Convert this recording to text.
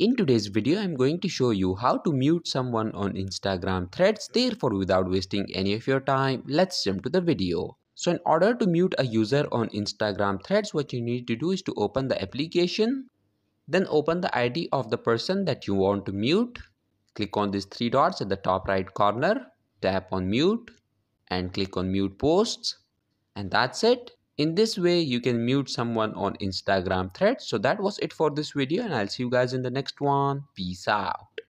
In today's video, I'm going to show you how to mute someone on Instagram Threads. Therefore, without wasting any of your time, let's jump to the video. So in order to mute a user on Instagram Threads, what you need to do is to open the application. Then open the ID of the person that you want to mute. Click on these three dots at the top right corner. Tap on mute and click on mute posts. And that's it. In this way, you can mute someone on Instagram Threads. So that was it for this video, and I'll see you guys in the next one. Peace out.